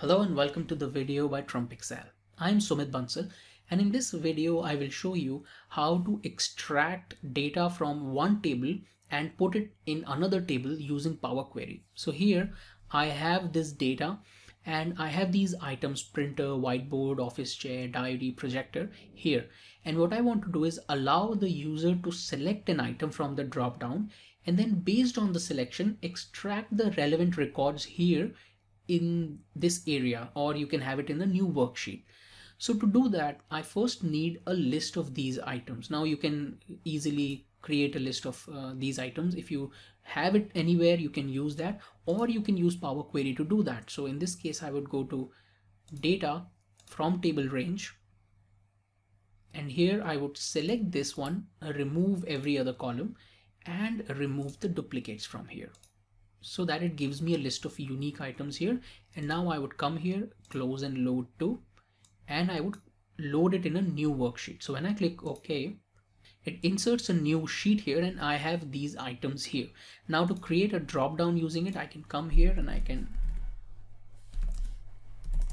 Hello and welcome to the video by Trump Excel. I'm Sumit Bansal, and in this video I will show you how to extract data from one table and put it in another table using Power Query. So here I have this data and I have these items: printer, whiteboard, office chair, diary, projector here. And what I want to do is allow the user to select an item from the drop down and then based on the selection extract the relevant records here in this area, or you can have it in the new worksheet. So to do that, I first need a list of these items. Now you can easily create a list of these items. If you have it anywhere, you can use that, or you can use Power Query to do that. So in this case, I would go to data from table range. And here I would select this one, remove every other column and remove the duplicates from here, so that it gives me a list of unique items here. And now I would come here, close and load to, and I would load it in a new worksheet. So when I click OK, it inserts a new sheet here and I have these items here. Now to create a drop down using it, I can come here and I can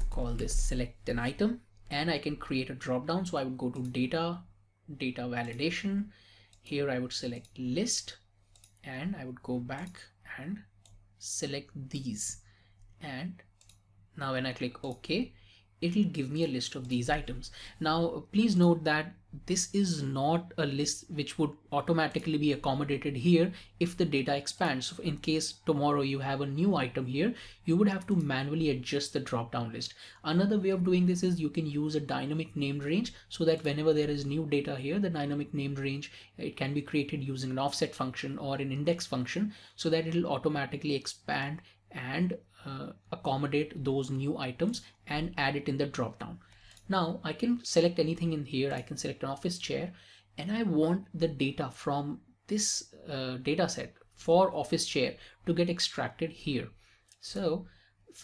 call this select an item and I can create a drop down. So I would go to data validation. Here I would select list and I would go back and select these, and now when I click OK, it will give me a list of these items. Now please note that this is not a list which would automatically be accommodated here if the data expands. So in case tomorrow you have a new item here, you would have to manually adjust the drop down list. Another way of doing this is you can use a dynamic named range, so that whenever there is new data here, the dynamic named range, it can be created using an offset function or an index function, so that it will automatically expand and accommodate those new items and add it in the drop down. Now I can select anything in here. I can select an office chair and I want the data from this data set for office chair to get extracted here. So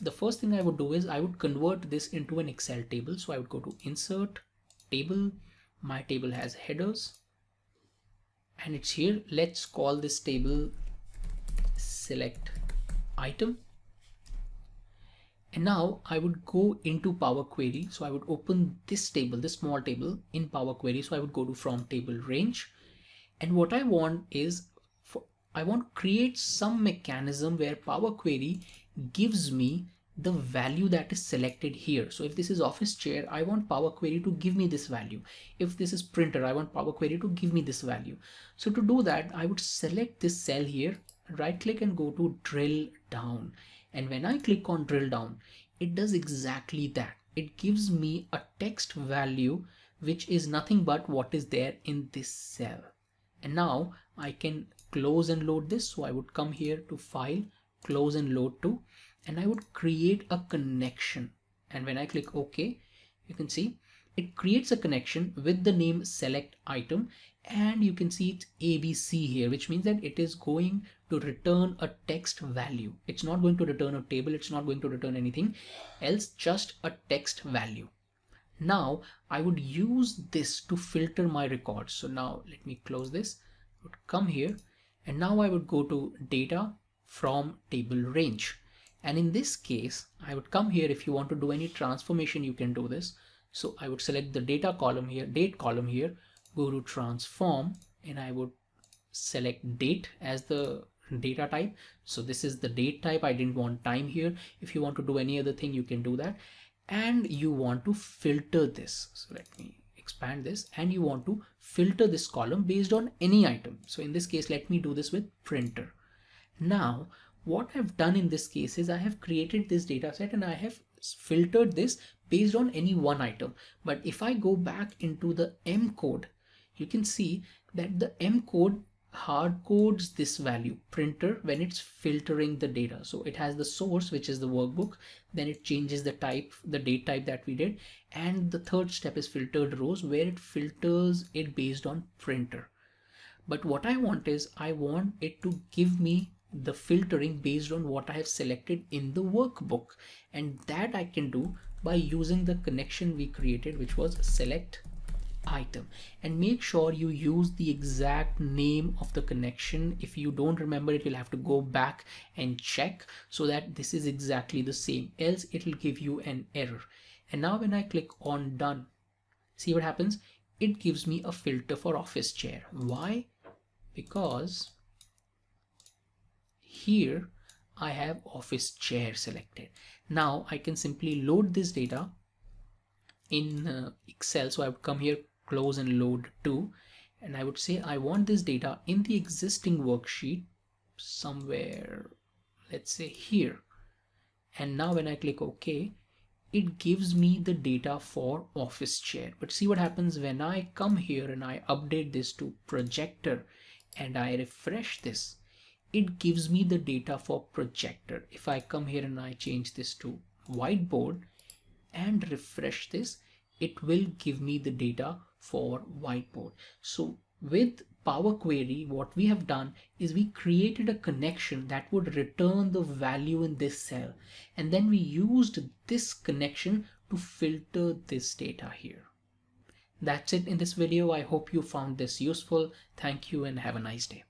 the first thing I would do is I would convert this into an Excel table. So I would go to insert table. My table has headers and it's here. Let's call this table select item. And now I would go into Power Query. So I would open this table, this small table in Power Query. So I would go to from table range. And what I want is, I want to create some mechanism where Power Query gives me the value that is selected here. So if this is office chair, I want Power Query to give me this value. If this is printer, I want Power Query to give me this value. So to do that, I would select this cell here, right click and go to drill down. And when I click on drill down, it does exactly that. It gives me a text value, which is nothing but what is there in this cell. And now I can close and load this. So I would come here to file, close and load to, and I would create a connection. And when I click OK, you can see it creates a connection with the name select item. And you can see it's ABC here, which means that it is going to return a text value. It's not going to return a table. It's not going to return anything else, just a text value. Now I would use this to filter my records. So now let me close this. I would come here and now I would go to data from table range. And in this case, I would come here. If you want to do any transformation, you can do this. So I would select the data column here, date column here, go to transform, and I would select date as the data type. So this is the date type. I didn't want time here. If you want to do any other thing, you can do that. And you want to filter this. So let me expand this, and you want to filter this column based on any item. So in this case, let me do this with printer. Now, what I've done in this case is I have created this data set and I have filtered this based on any one item. But if I go back into the M code, you can see that the M code hard codes this value printer when it's filtering the data. So it has the source, which is the workbook, then it changes the type, the date type that we did, and the third step is filtered rows, where it filters it based on printer. But what I want is I want it to give me the filtering based on what I have selected in the workbook, and that I can do by using the connection we created, which was select item, and make sure you use the exact name of the connection. If you don't remember it, you'll have to go back and check so that this is exactly the same, else it will give you an error. And now when I click on done, see what happens? It gives me a filter for office chair. Why? Because here I have office chair selected. Now I can simply load this data in Excel. So I would come here, close and load to, and I would say I want this data in the existing worksheet somewhere, let's say here. And now when I click OK, it gives me the data for office chair. But see what happens when I come here and I update this to projector and I refresh this, it gives me the data for projector. If I come here and I change this to whiteboard and refresh this, it will give me the data for whiteboard. So with Power Query, what we have done is we created a connection that would return the value in this cell, and then we used this connection to filter this data here. That's it in this video. I hope you found this useful. Thank you and have a nice day.